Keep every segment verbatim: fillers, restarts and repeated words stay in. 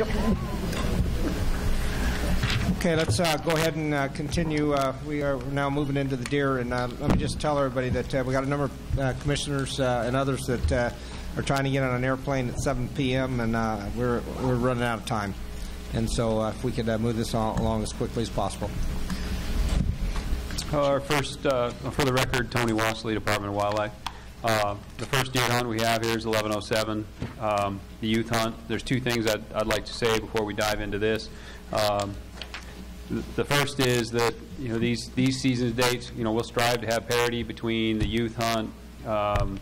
Yep. Okay, let's uh, go ahead and uh, continue. Uh, we are now moving into the deer, and uh, let me just tell everybody that uh, we got a number of uh, commissioners uh, and others that uh, are trying to get on an airplane at seven P M and uh, we're we're running out of time, and so uh, if we could uh, move this all along as quickly as possible. Uh, our first, uh, for the record, Tony Wasley, Department of Wildlife. Uh, the first deer hunt we have here is eleven oh seven, um, the youth hunt. There's two things I'd, I'd like to say before we dive into this. Um, The first is that, you know, these these seasons dates, you know, we'll strive to have parity between the youth hunt um,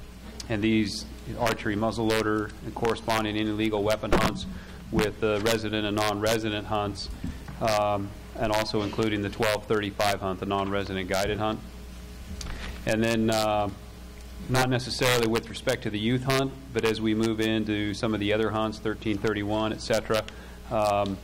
and these archery muzzleloader and corresponding illegal weapon hunts with the resident and non-resident hunts, um, and also including the twelve thirty-five hunt, the non-resident guided hunt. And then uh, not necessarily with respect to the youth hunt, but as we move into some of the other hunts, thirteen thirty-one, et cetera, um,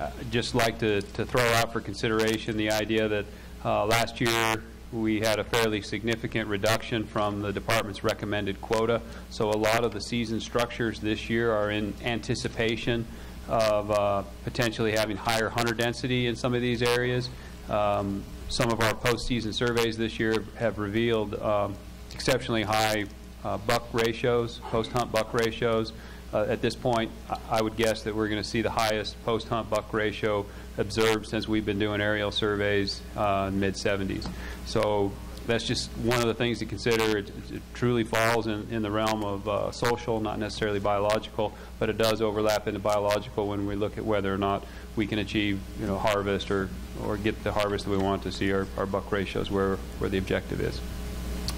I'd just like to, to throw out for consideration the idea that uh, last year we had a fairly significant reduction from the department's recommended quota. So a lot of the season structures this year are in anticipation of uh, potentially having higher hunter density in some of these areas. Um, some of our postseason surveys this year have revealed um, exceptionally high uh, buck ratios, post-hunt buck ratios. Uh, at this point, I would guess that we're going to see the highest post-hunt buck ratio observed since we've been doing aerial surveys uh, in mid seventies. So that's just one of the things to consider. It, it truly falls in, in the realm of uh, social, not necessarily biological, but it does overlap into biological when we look at whether or not we can achieve, you know, harvest or, or get the harvest that we want to see our, our buck ratios where, where the objective is.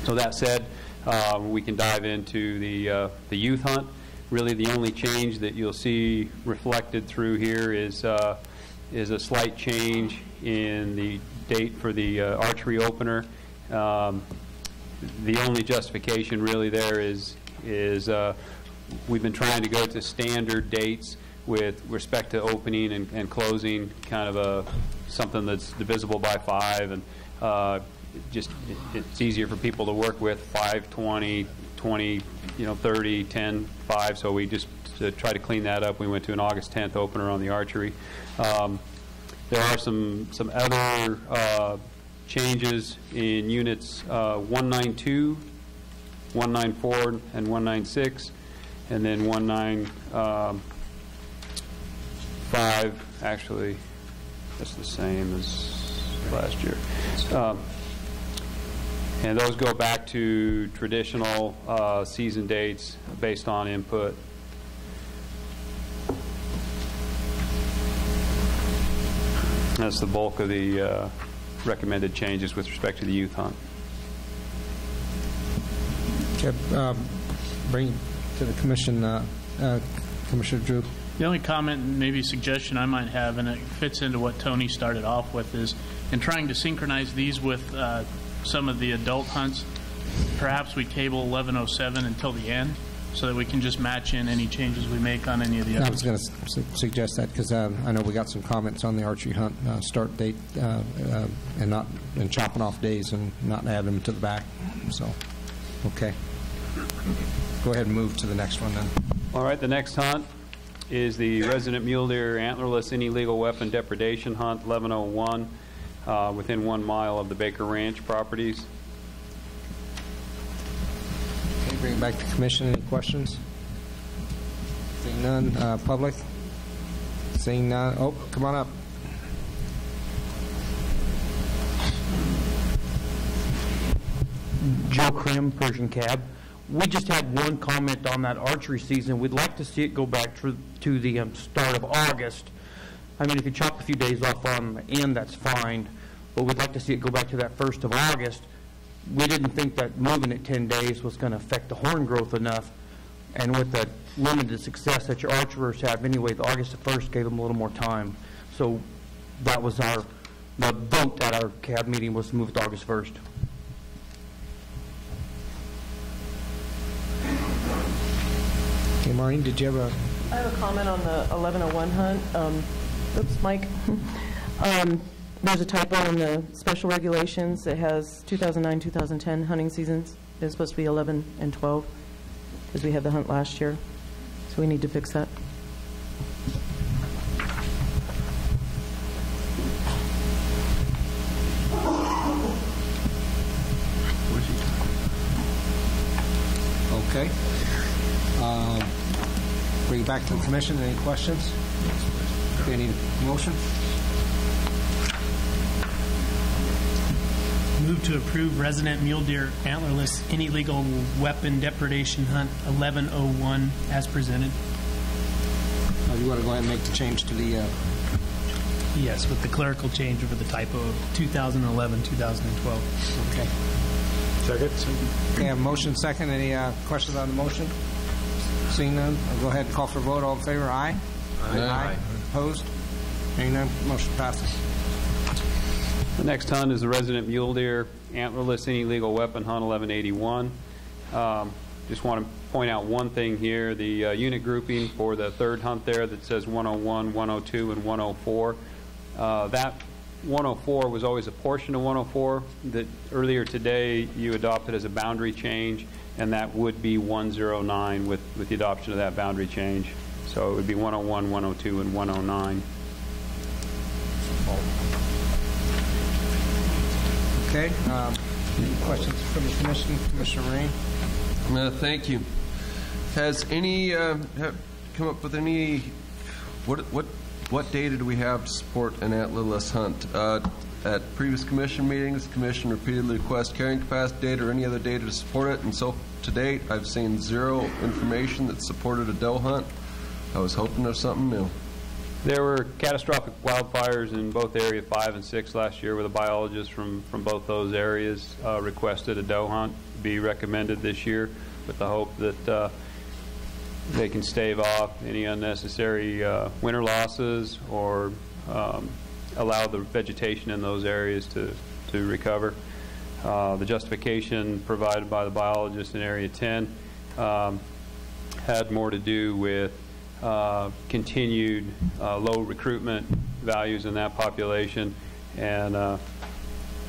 So that said, uh, we can dive into the, uh, the youth hunt. Really, the only change that you'll see reflected through here is uh, is a slight change in the date for the uh, archery opener. Um, the only justification really there is is uh, we've been trying to go to standard dates with respect to opening and, and closing, kind of a something that's divisible by five, and uh, just it, it's easier for people to work with five, twenty, twenty. You know, thirty, ten, five, so we just to try to clean that up. We went to an August tenth opener on the archery. Um, there are some, some other uh, changes in units uh, one ninety-two, one ninety-four, and one ninety-six, and then one ninety-five, actually, that's the same as last year. Um, And those go back to traditional uh, season dates based on input. That's the bulk of the uh, recommended changes with respect to the youth hunt. Okay, um, bring to the commission, uh, uh, Commissioner Drew. The only comment and maybe suggestion I might have, and it fits into what Tony started off with, is in trying to synchronize these with uh, some of the adult hunts, perhaps we table eleven oh seven until the end so that we can just match in any changes we make on any of the others. I was going to su suggest that because uh, I know we got some comments on the archery hunt uh, start date uh, uh, and not and chopping off days and not adding them to the back. So, okay. Go ahead and move to the next one then. All right, the next hunt is the resident mule deer antlerless and illegal weapon depredation hunt, eleven oh one. Uh, within one mile of the Baker Ranch properties. Okay, bring it back to commission. Any questions? Seeing none. Uh, public? Seeing none. Oh, come on up. Joe Crim, Persian Cab. We just had one comment on that archery season. We'd like to see it go back to, to the um, start of August. I mean, if you chop a few days off on the end, that's fine, but we'd like to see it go back to that first of August. We didn't think that moving it ten days was going to affect the horn growth enough, and with the limited success that your archers have anyway, the August first gave them a little more time. So that was our, the vote at our cab meeting was moved to August first. Hey, Maureen, did you have a? I have a comment on the eleven oh one hunt. Um, Oops, Mike. Um, there's a typo in the special regulations. It has two thousand nine, two thousand ten hunting seasons. It's supposed to be eleven and twelve because we had the hunt last year. So we need to fix that. you back to the commission. Any questions? Do you need a motion? Move to approve resident mule deer antlerless any legal weapon depredation hunt eleven oh one as presented. Uh, you want to go ahead and make the change to the... Uh... Yes, with the clerical change over the typo of two thousand eleven to two thousand twelve. Okay. Second. Okay, I have motion second. Any uh, questions on the motion? Seeing none, I'll go ahead and call for a vote. All in favor, aye? Aye. Aye. Aye. Opposed? Hearing none, motion passes. The next hunt is the resident mule deer antlerless any legal weapon hunt eleven eighty-one. Um, just want to point out one thing here. The uh, unit grouping for the third hunt there that says one oh one, one oh two, and one oh four. Uh, that one oh four was always a portion of one oh four that earlier today you adopted as a boundary change, and that would be one oh nine with, with the adoption of that boundary change. So it would be one oh one, one oh two, and one oh nine. Okay. Um, any questions from the commission? Commissioner Rain? Uh, thank you. Has any uh, have come up with any what what what data do we have to support an antlerless hunt? Uh, at previous commission meetings, the commission repeatedly requests carrying capacity data or any other data to support it, and so to date, I've seen zero information that supported a doe hunt. I was hoping there's something new. There were catastrophic wildfires in both Area five and six last year where the biologists from, from both those areas uh, requested a doe hunt be recommended this year with the hope that uh, they can stave off any unnecessary uh, winter losses or um, allow the vegetation in those areas to, to recover. Uh, the justification provided by the biologists in Area ten um, had more to do with Uh, continued uh, low recruitment values in that population, and uh,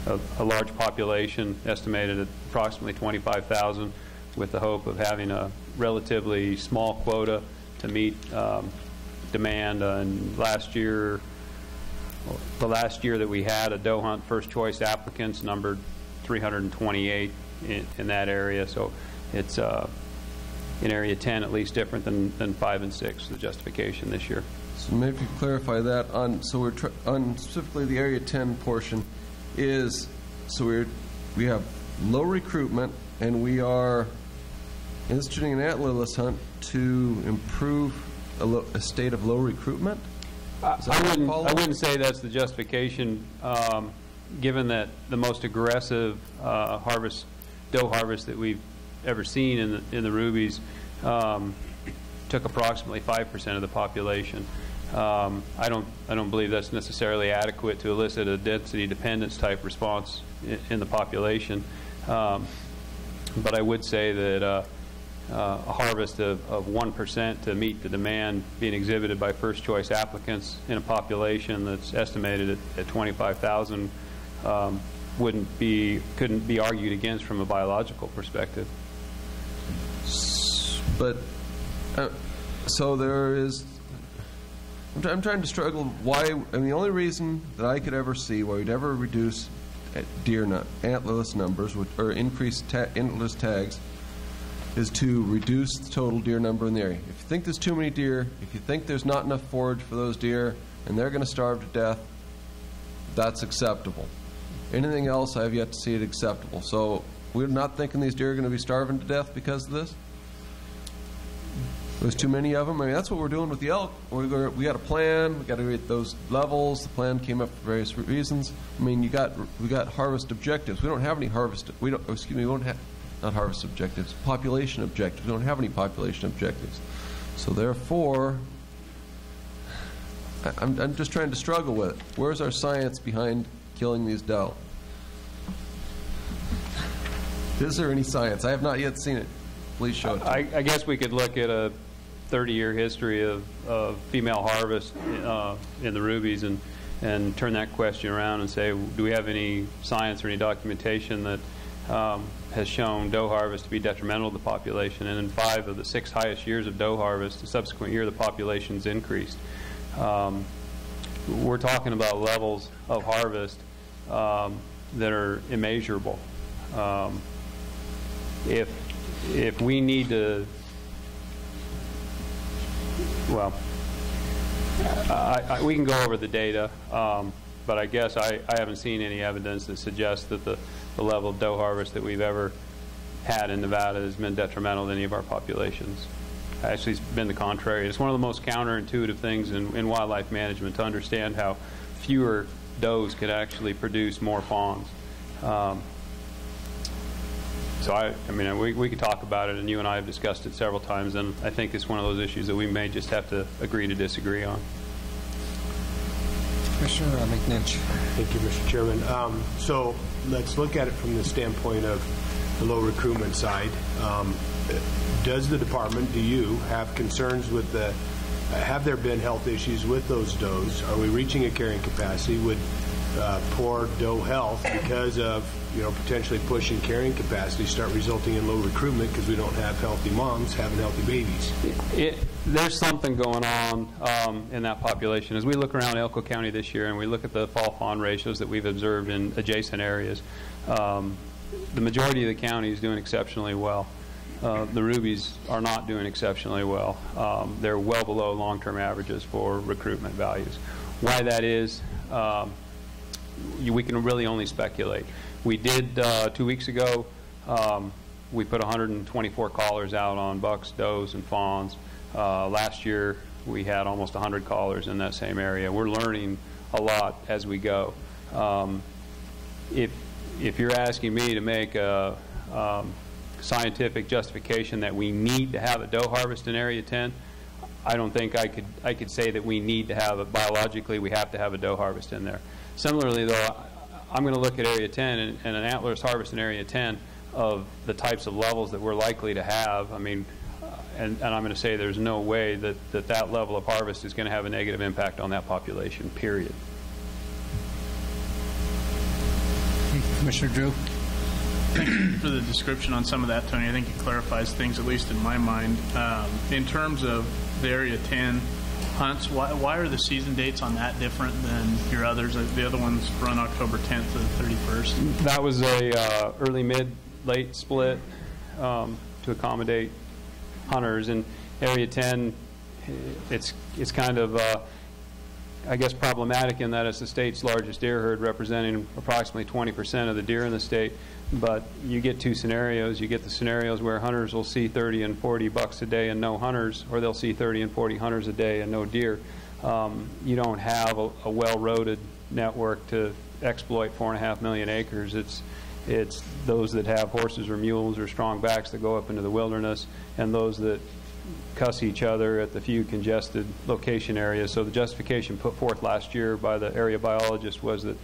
a, a large population estimated at approximately twenty-five thousand, with the hope of having a relatively small quota to meet um, demand. Uh, and last year, the last year that we had a doe hunt, first choice applicants numbered three hundred twenty-eight in, in that area. So it's uh, in Area ten, at least, different than, than five and six, the justification this year. So maybe you clarify that on, so we're tr on specifically the Area ten portion is, so we're, we have low recruitment and we are instituting an antlerless hunt to improve a, lo a state of low recruitment? I, I, wouldn't, I wouldn't say that's the justification, um, given that the most aggressive uh, harvest, doe harvest that we've ever seen in the, in the Rubies um, took approximately five percent of the population. Um, I don't I don't believe that's necessarily adequate to elicit a density dependence type response in, in the population. Um, but I would say that uh, uh, a harvest of, of one percent to meet the demand being exhibited by first choice applicants in a population that's estimated at, at twenty-five thousand um, wouldn't be couldn't be argued against from a biological perspective. But uh, so there is. I'm, try I'm trying to struggle why. And the only reason that I could ever see why we'd ever reduce deer nut, antlerless numbers would, or increase ta antlerless tags is to reduce the total deer number in the area. If you think there's too many deer, if you think there's not enough forage for those deer, and they're going to starve to death, that's acceptable. Anything else, I've yet to see it acceptable. So we're not thinking these deer are going to be starving to death because of this. There's too many of them. I mean, that's what we're doing with the elk. We're gonna, we got a plan. We got to get those levels. The plan came up for various reasons. I mean, you got we got harvest objectives. We don't have any harvest. We don't. Excuse me. We don't have not harvest objectives. Population objectives. We don't have any population objectives. So therefore, I, I'm I'm just trying to struggle with it. Where's our science behind killing these doe? Is there any science? I have not yet seen it. Please show it to I, I guess we could look at a thirty-year history of, of female harvest uh, in the Rubies and, and turn that question around and say, do we have any science or any documentation that um, has shown doe harvest to be detrimental to the population? And in five of the six highest years of doe harvest, the subsequent year the population's increased. Um, we're talking about levels of harvest um, that are immeasurable. Um, if If we need to well, I, I, we can go over the data, um, but I guess I, I haven't seen any evidence that suggests that the, the level of doe harvest that we've ever had in Nevada has been detrimental to any of our populations. Actually, it's been the contrary. It's one of the most counterintuitive things in, in wildlife management to understand how fewer does could actually produce more fawns. Um, so I, I mean, we, we could talk about it, and you and I have discussed it several times, and I think it's one of those issues that we may just have to agree to disagree on. Commissioner McNinch. Thank you, Mister Chairman. Um, so let's look at it from the standpoint of the low recruitment side. Um, does the department, do you, have concerns with the, uh, have there been health issues with those does? Are we reaching a carrying capacity? Would uh, poor doe health, because of, you know, potentially pushing carrying capacity, start resulting in low recruitment because we don't have healthy moms having healthy babies? It, it, there's something going on um, in that population. As we look around Elko County this year and we look at the fall fawn ratios that we've observed in adjacent areas, um, the majority of the county is doing exceptionally well. Uh, the rubies are not doing exceptionally well. Um, they're well below long-term averages for recruitment values. Why that is, um, you, we can really only speculate. We did, uh, two weeks ago, um, we put one hundred twenty-four callers out on bucks, does, and fawns. Uh, last year, we had almost one hundred callers in that same area. We're learning a lot as we go. Um, if, if you're asking me to make a um, scientific justification that we need to have a doe harvest in Area ten, I don't think I could I could say that we need to have it biologically. We have to have a doe harvest in there. Similarly, though, I'm going to look at Area ten and, and an antler's harvest in Area ten of the types of levels that we're likely to have. I mean, and, and I'm going to say there's no way that, that that level of harvest is going to have a negative impact on that population, period. Thank you, Commissioner Drew. Thank you for the description on some of that, Tony. I think it clarifies things, at least in my mind. Um, in terms of the Area ten hunts, why, why are the season dates on that different than your others? The other ones run October tenth to the thirty-first. That was a uh, early, mid, late split um, to accommodate hunters. And Area ten, it's, it's kind of, uh, I guess, problematic in that it's the state's largest deer herd, representing approximately twenty percent of the deer in the state. But you get two scenarios. You get the scenarios where hunters will see thirty and forty bucks a day and no hunters, or they'll see thirty and forty hunters a day and no deer. Um, you don't have a, a well-roaded network to exploit four and a half million acres. It's, it's those that have horses or mules or strong backs that go up into the wilderness, and those that cuss each other at the few congested location areas. So the justification put forth last year by the area biologist was that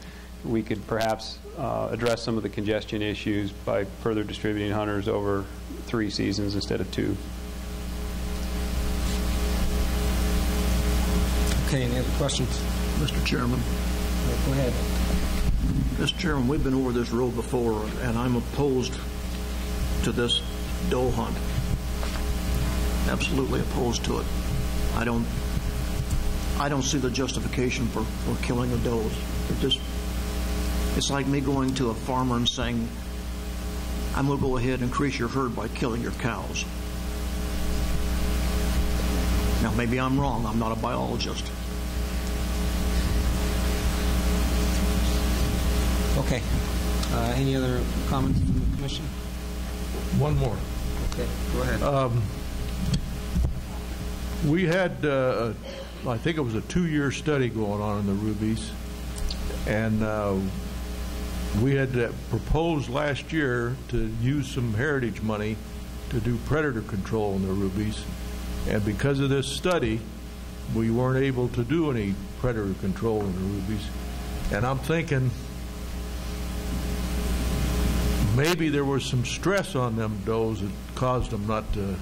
we could perhaps uh, address some of the congestion issues by further distributing hunters over three seasons instead of two. Okay, any other questions? Mister Chairman. Right, go ahead. Mister Chairman, we've been over this road before, and I'm opposed to this doe hunt. Absolutely opposed to it. I don't, I don't see the justification for, for killing the does. It just, it's like me going to a farmer and saying, I'm going to go ahead and increase your herd by killing your cows. Now, maybe I'm wrong. I'm not a biologist. Okay. Uh, any other comments from the commission? One more. Okay. Go ahead. Um, we had, uh, I think it was a two-year study going on in the rubies, and uh, we had uh, proposed last year to use some heritage money to do predator control in the rubies, and because of this study, we weren't able to do any predator control in the rubies. And I'm thinking maybe there was some stress on them does that caused them not to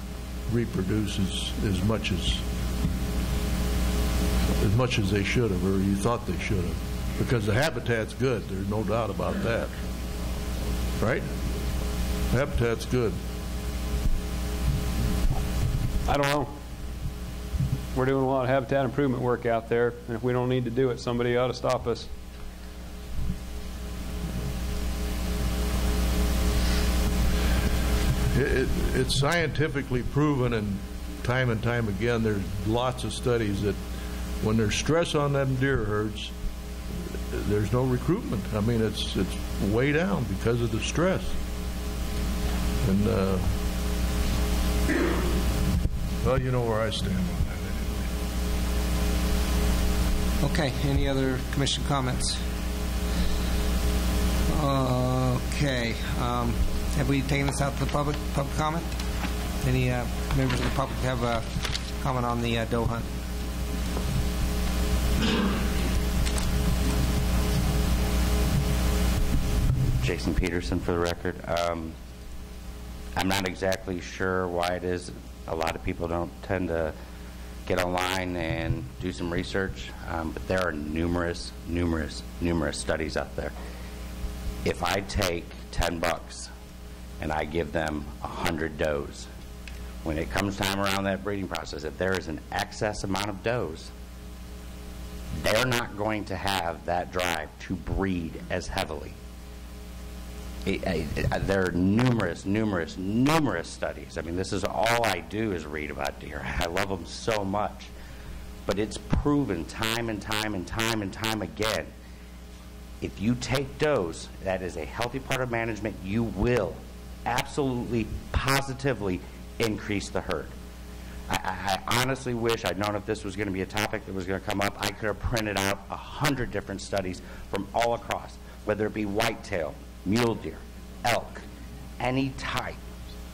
reproduce as, as much as as much as they should have, or you thought they should have. Because the habitat's good, there's no doubt about that, right? The habitat's good. I don't know. We're doing a lot of habitat improvement work out there, and if we don't need to do it, somebody ought to stop us. It, it, it's scientifically proven and time and time again, there's lots of studies that when there's stress on them deer herds, there's no recruitment. I mean, it's it's way down because of the stress. And uh, well, you know where I stand on that anyway. Okay, any other commission comments? Okay, um, have we taken this out to the public, public comment? Any uh, members of the public have a comment on the uh, doe hunt? Jason Peterson for the record. Um, I'm not exactly sure why it is a lot of people don't tend to get online and do some research, um, but there are numerous, numerous, numerous studies out there. If I take ten bucks and I give them one hundred does, when it comes time around that breeding process, if there is an excess amount of does, they're not going to have that drive to breed as heavily. It, it, it, there are numerous, numerous, numerous studies. I mean, this is all I do is read about deer. I love them so much. But it's proven time and time and time and time again. If you take does, that is a healthy part of management, you will absolutely, positively increase the herd. I, I honestly wish I'd known if this was going to be a topic that was going to come up. I could have printed out a hundred different studies from all across, whether it be whitetail, mule deer, elk, any type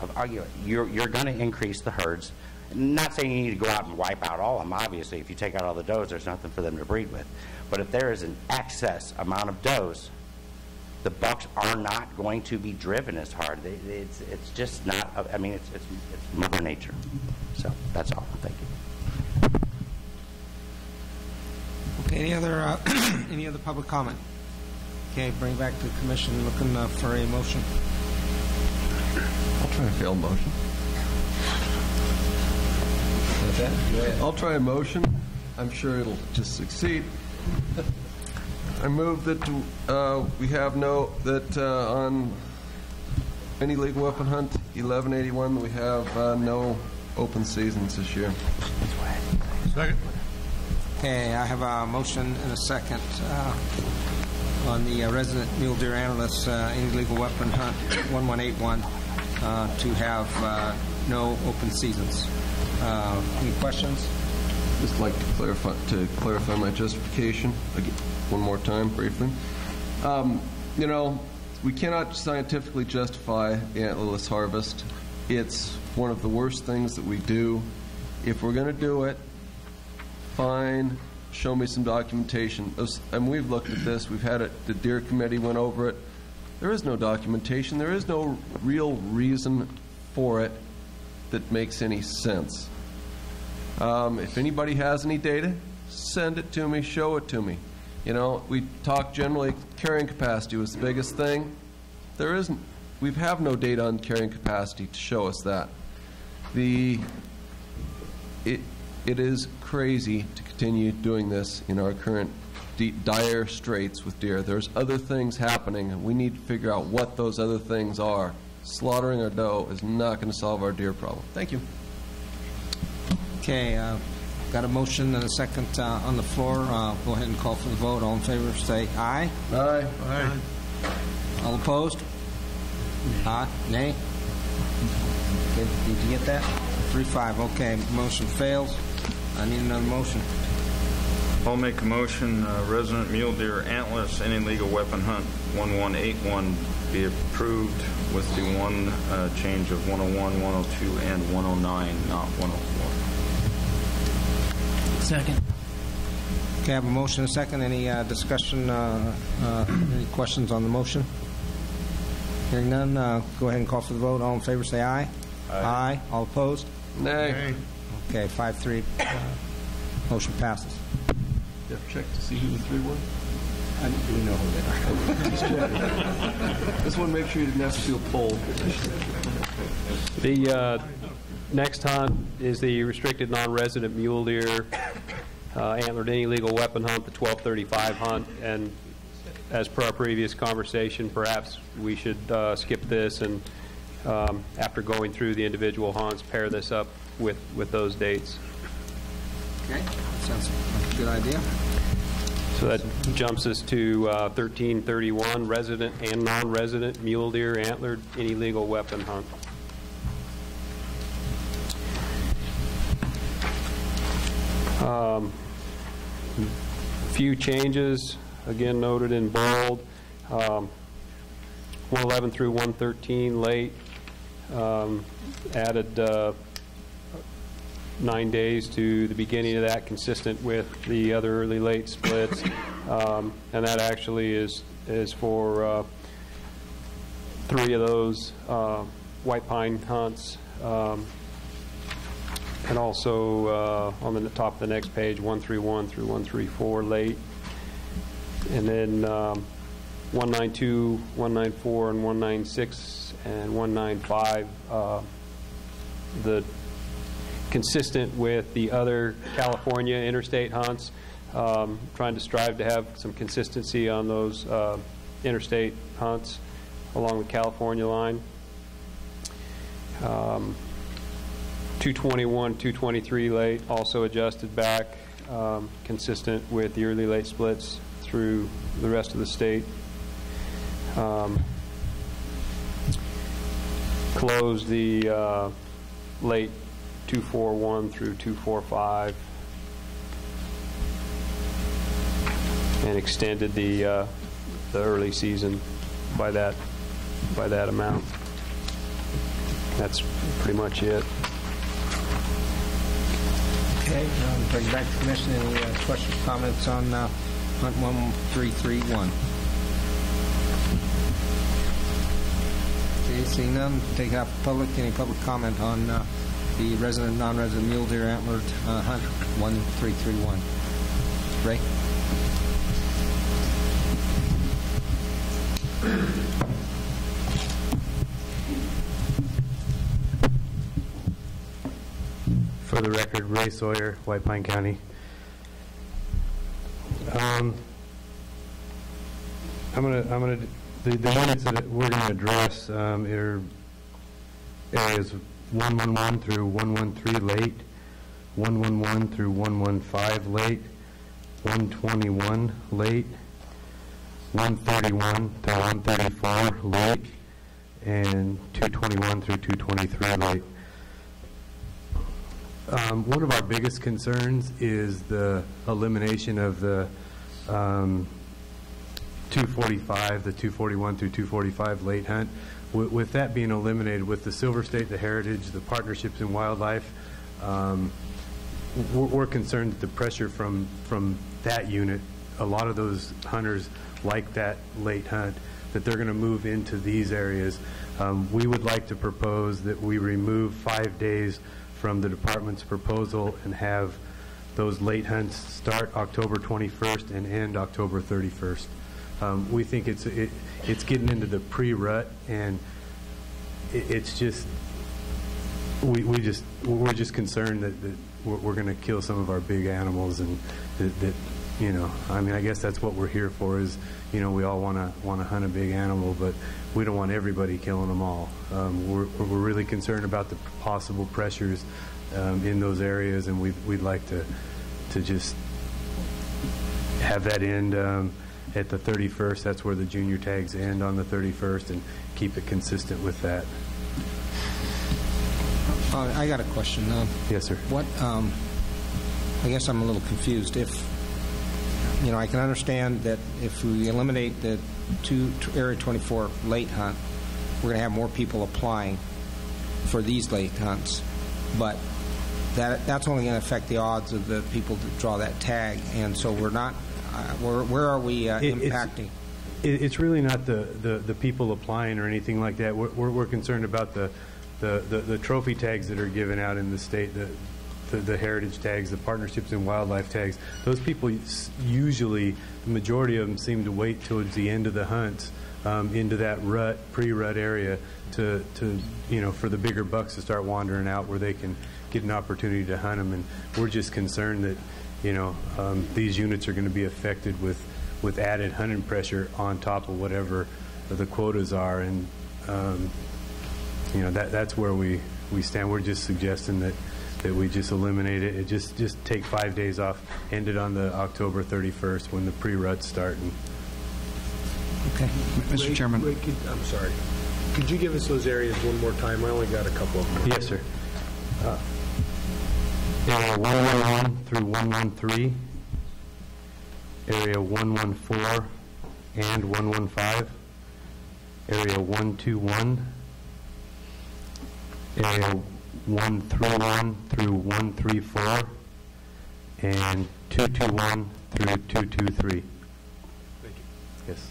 of argument. You're, you're going to increase the herds. Not saying you need to go out and wipe out all of them. Obviously, if you take out all the does, there's nothing for them to breed with. But if there is an excess amount of does, the bucks are not going to be driven as hard. They, it's, it's just not, I mean, it's, it's, it's Mother Nature. So that's all. Thank you. Okay, any other, uh, any other public comment? Okay, bring back to the commission, looking uh, for a motion. I'll try a failed motion. Okay. I'll try a motion. I'm sure it'll just succeed. I move that uh, we have no, that uh, on any legal weapon hunt eleven eighty-one, we have uh, no open seasons this year. Second. Okay, I have a motion and a second. Uh, on the uh, resident mule deer analyst, uh, any legal weapon hunt one one eight one, uh, to have uh, no open seasons. Uh, any questions? Just like to clarify to clarify my justification again, one more time briefly. Um, you know, we cannot scientifically justify antlerless harvest. It's one of the worst things that we do. If we're going to do it, fine. Show me some documentation. And we've looked at this. We've had it. The deer committee went over it. There is no documentation. There is no real reason for it that makes any sense. Um, if anybody has any data, send it to me, show it to me. You know, we talk generally carrying capacity was the biggest thing. There isn't, we have no data on carrying capacity to show us that. The, it, it is crazy to continue doing this in our current deep, dire straits with deer. There's other things happening, and we need to figure out what those other things are. Slaughtering our doe is not going to solve our deer problem. Thank you. Okay, uh, got a motion and a second uh, on the floor. Uh, go ahead and call for the vote. All in favor, say aye. Aye. Aye. All opposed? Aye. Nay? Did, did you get that? three five. Okay, motion fails. I need another motion. I'll make a motion. Uh, resident mule deer antlers any legal weapon hunt one one eight one be approved with the one uh, change of one oh one, one oh two, and one oh nine, not one oh four. Second. Okay, I have a motion and a second. Any uh, discussion, uh, uh, any questions on the motion? Hearing none, uh, go ahead and call for the vote. All in favor say aye. Aye. Aye. All opposed? Nay. Okay, five three. Uh, motion passes. Did you check to see who the three were? I didn't really know who they are. Just want to make sure you didn't have to do a poll. The... Uh, Next hunt is the restricted non-resident mule deer uh, antlered any legal weapon hunt, the twelve thirty-five hunt, and as per our previous conversation, perhaps we should uh, skip this and um, after going through the individual hunts, pair this up with with those dates. Okay, that sounds like a good idea. So that jumps us to uh, thirteen thirty-one, resident and non-resident mule deer, antlered, any legal weapon hunt. Um, few changes, again noted in bold. Um, one eleven through one thirteen late, um, added uh, nine days to the beginning of that, consistent with the other early late splits, um, and that actually is is for uh, three of those uh, white pine hunts, um, and also uh, on the top of the next page, one thirty-one through one thirty-four late, and then um, one ninety-two, one ninety-four, and one ninety-six and one ninety-five. Uh, the consistent with the other California interstate hunts, um, trying to strive to have some consistency on those uh, interstate hunts along the California line. Um, two twenty-one, two twenty-three late, also adjusted back, um, consistent with the early late splits through the rest of the state. Um, closed the uh, late two forty-one through two forty-five, and extended the uh, the early season by that by that amount. That's pretty much it. Okay, um, bring back to commission. Any uh, questions, comments on uh, hunt one three three one? Okay, seeing none, take out public. Any public comment on Uh, the resident, non-resident mule deer antlered uh, hunt one three three one. Ray? For the record, Ray Sawyer, White Pine County. Um, I'm gonna, I'm gonna, the, the units that we're gonna address um, are areas of one eleven through one thirteen late, one eleven through one fifteen late, one twenty-one late, one thirty-one to one thirty-four late, and two twenty-one through two twenty-three late. Um, one of our biggest concerns is the elimination of the um, two forty-five, the two forty-one through two forty-five late hunt. With that being eliminated, with the Silver State, the Heritage, the Partnerships in Wildlife, um, we're, we're concerned that the pressure from, from that unit, a lot of those hunters like that late hunt, that they're going to move into these areas. Um, we would like to propose that we remove five days from the department's proposal and have those late hunts start October twenty-first and end October thirty-first. Um, we think it's it, it's getting into the pre-rut, and it, it's just we we just we're just concerned that, that we're, we're going to kill some of our big animals, and that, that you know, I mean, I guess that's what we're here for. Is you know, we all want to want to hunt a big animal, but we don't want everybody killing them all. Um, we're we're really concerned about the possible pressures um, in those areas, and we we'd like to to just have that end. Um, At the thirty-first, that's where the junior tags end, on the thirty-first, and keep it consistent with that. Uh, I got a question. Uh, yes, sir. What? Um, I guess I'm a little confused. If you know, I can understand that if we eliminate the two Area twenty-four late hunt, we're going to have more people applying for these late hunts, but that that's only going to affect the odds of the people that draw that tag, and so we're not. Uh, where, where are we uh, it, impacting? It's, it's really not the, the, the people applying or anything like that. We're, we're, we're concerned about the the, the the trophy tags that are given out in the state, the, the, the heritage tags, the partnerships in wildlife tags. Those people usually, the majority of them seem to wait towards the end of the hunts, um, into that rut, pre-rut area to, to, you know, for the bigger bucks to start wandering out where they can get an opportunity to hunt them. And we're just concerned that, you know, um, these units are going to be affected with, with added hunting pressure on top of whatever the quotas are, and um, you know, that that's where we we stand. We're just suggesting that that we just eliminate it. It just just take five days off. End it on the October thirty-first when the pre-ruts start. And okay, Mister Ray, Chairman. Ray, could, I'm sorry. Could you give us those areas one more time? I only got a couple of them. Yes, sir. Uh, area one eleven through one one three, area one one four and one one five, area one two one, area one three one through one three four, and two two one through two two three. Thank you. Yes.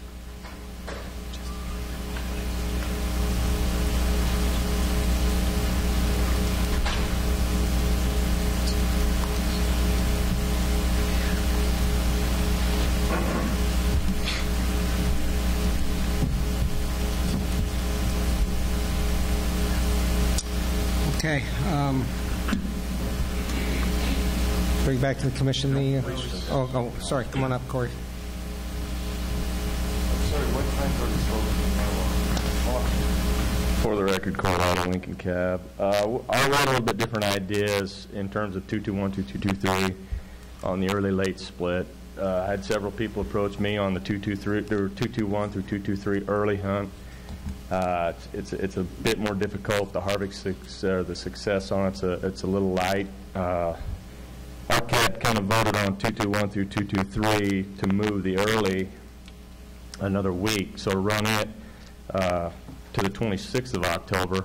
Okay, um, bring back to the commission the, uh, oh, oh, sorry, come on up, Corey. For the record, Colorado Lincoln Cab. Uh, I want a little bit different ideas in terms of two two one, two two two three on the early late split. Uh, I had several people approach me on the two two three, two two one through two two three early hunt. Uh, it's, it's a bit more difficult. The harvest, uh, the success on it's a, it's a little light. Uh, our cat kind of voted on two two one through two two three to move the early another week, so run it uh, to the twenty-sixth of October,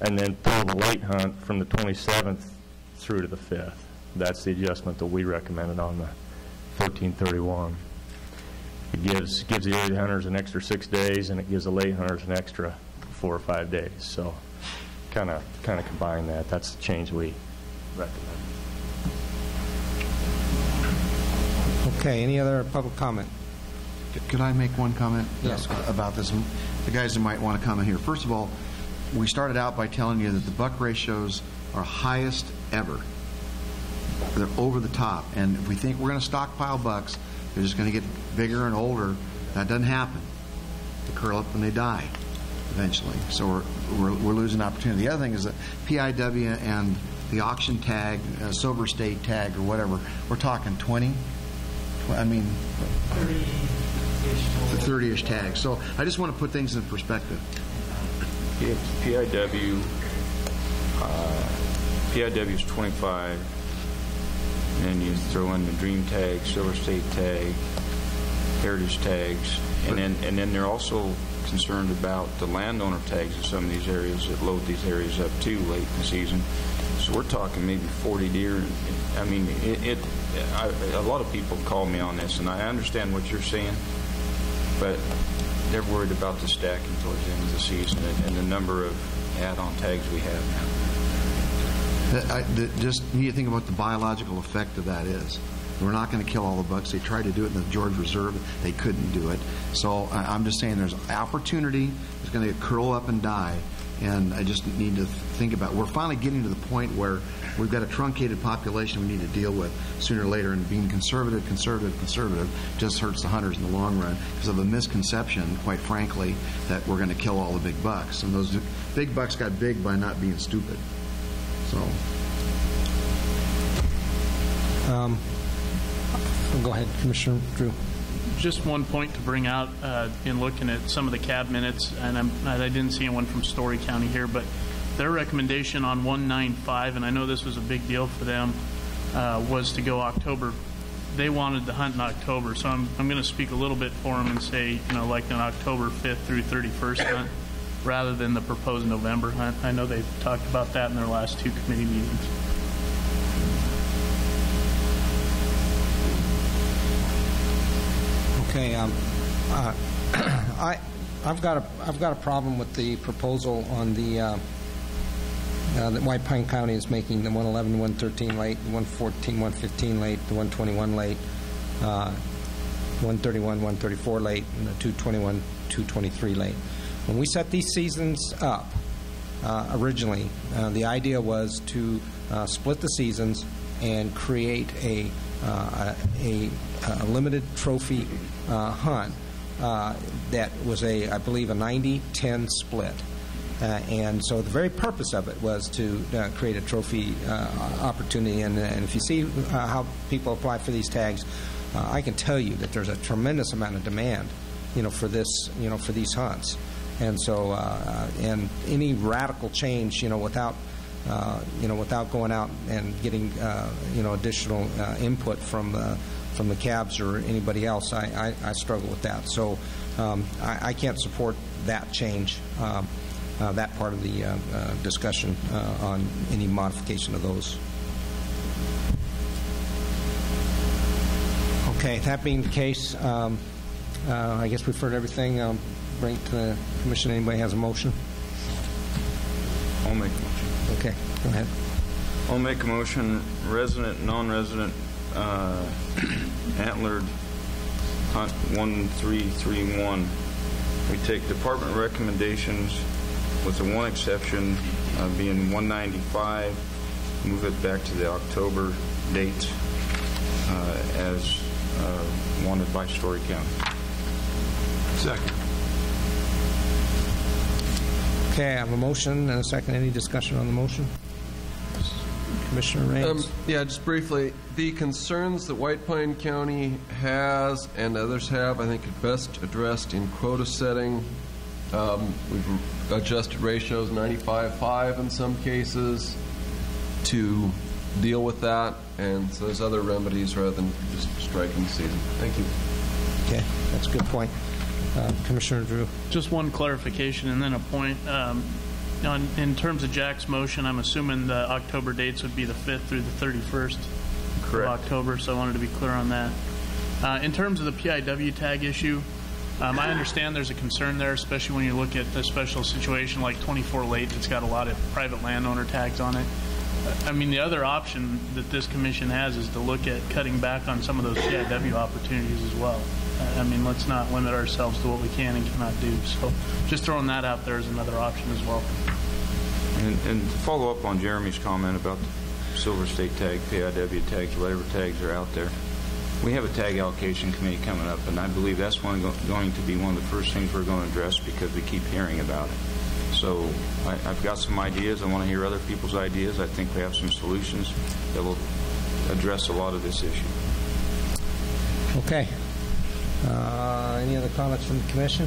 and then pull the late hunt from the twenty-seventh through to the fifth. That's the adjustment that we recommended on the fourteen thirty-one. It gives, gives the early hunters an extra six days, and it gives the late hunters an extra four or five days. So kind of kind of combine that. That's the change we recommend. Okay, any other public comment? Could I make one comment? Yes. About this? The guys that might want to comment here. First of all, we started out by telling you that the buck ratios are highest ever. They're over the top, and if we think we're going to stockpile bucks, they're just going to get bigger and older. That doesn't happen. They curl up and they die eventually. So we're, we're, we're losing opportunity. The other thing is that P I W and the auction tag, uh, Silver State tag or whatever, we're talking twenty, I mean, thirty-ish tags. So I just want to put things in perspective. P I W, uh, P I W is twenty-five. And you throw in the Dream Tag, Silver State Tag, Heritage Tags, and then and then they're also concerned about the landowner tags in some of these areas that load these areas up too late in the season. So we're talking maybe forty deer. I mean, it. it I, a lot of people call me on this, and I understand what you're saying, but they're worried about the stacking towards the end of the season and, and the number of add-on tags we have now. I just need to think about the biological effect of that is. We're not going to kill all the bucks. They tried to do it in the George Reserve. They couldn't do it. So I'm just saying there's opportunity. It's going to curl up and die. And I just need to think about it. We're finally getting to the point where we've got a truncated population we need to deal with sooner or later. And being conservative, conservative, conservative just hurts the hunters in the long run because of a misconception, quite frankly, that we're going to kill all the big bucks. And those big bucks got big by not being stupid. So, um, go ahead, Commissioner Drew. Just one point to bring out uh, in looking at some of the cab minutes, and I'm, I didn't see one from Story County here, but their recommendation on one ninety-five, and I know this was a big deal for them, uh, was to go October. They wanted to hunt in October, so I'm, I'm going to speak a little bit for them and say, you know, like an October fifth through thirty-first hunt. Rather than the proposed November hunt. I know they've talked about that in their last two committee meetings. Okay, um, uh, I, I've got a, I've got a problem with the proposal on the uh, uh, that White Pine County is making the one eleven, one thirteen late, one fourteen, one fifteen late, the one twenty-one late, uh, one thirty-one, one thirty-four late, and the two twenty-one, two twenty-three late. When we set these seasons up uh, originally, uh, the idea was to uh, split the seasons and create a, uh, a, a limited trophy uh, hunt uh, that was a, I believe, a ninety ten split. Uh, and so the very purpose of it was to uh, create a trophy uh, opportunity. And, and if you see uh, how people apply for these tags, uh, I can tell you that there's a tremendous amount of demand, you know, for this, you know, for these hunts. And so, uh, and any radical change, you know, without, uh, you know, without going out and getting, uh, you know, additional uh, input from the, from the cabs or anybody else, I, I, I struggle with that. So um, I, I can't support that change, um, uh, that part of the uh, uh, discussion uh, on any modification of those. Okay, that being the case, um, uh, I guess we've heard everything. Um, bring it to the commission. Anybody has a motion? I'll make a motion. Okay, go ahead. I'll make a motion. Resident, non-resident, uh, antlered hunt one three three one. We take department recommendations with the one exception uh, being one ninety-five. Move it back to the October date uh, as uh, wanted by Story County. Second. Okay, I have a motion and a second. Any discussion on the motion? Commissioner Raines? Um, yeah, just briefly, the concerns that White Pine County has and others have, I think, are best addressed in quota setting. Um, we've adjusted ratios ninety-five five in some cases to deal with that, and so there's other remedies rather than just striking the season. Thank you. Okay, that's a good point. Uh, Commissioner Drew. Just one clarification and then a point. Um, on, in terms of Jack's motion, I'm assuming the October dates would be the fifth through the thirty-first Correct. Of October, so I wanted to be clear on that. Uh, in terms of the P I W tag issue, um, I understand there's a concern there, especially when you look at a special situation like twenty-four Late that's got a lot of private landowner tags on it. I mean, the other option that this commission has is to look at cutting back on some of those P I W opportunities as well. I mean, let's not limit ourselves to what we can and cannot do. So just throwing that out there is another option as well. And, and to follow up on Jeremy's comment about the Silver State tag, P I W tags, whatever tags are out there, we have a tag allocation committee coming up, and I believe that's one go going to be one of the first things we're going to address because we keep hearing about it. So I, I've got some ideas. I want to hear other people's ideas. I think we have some solutions that will address a lot of this issue. Okay. Uh, any other comments from the commission?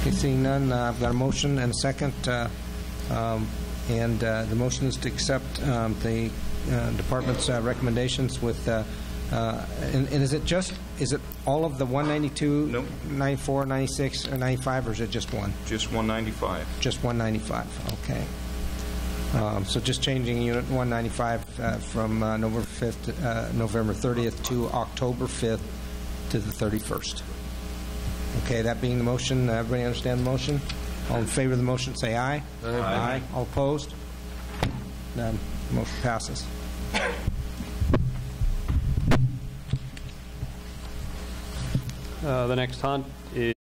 Okay, seeing none, uh, I've got a motion and a second. Uh, um, and uh, the motion is to accept um, the uh, department's uh, recommendations with, uh, uh, and, and is it just, is it all of the one ninety-two, nope. ninety-four, ninety-six, or ninety-five, or is it just one? Just one ninety-five. Just one ninety-five, okay. Um, so just changing unit one ninety-five uh, from uh, November fifth, uh, November thirtieth to October fifth. To the thirty-first. Okay, that being the motion, everybody understand the motion? All in favor of the motion, say aye. Aye. Aye. Aye. All opposed? None. The motion passes. Uh, the next hunt is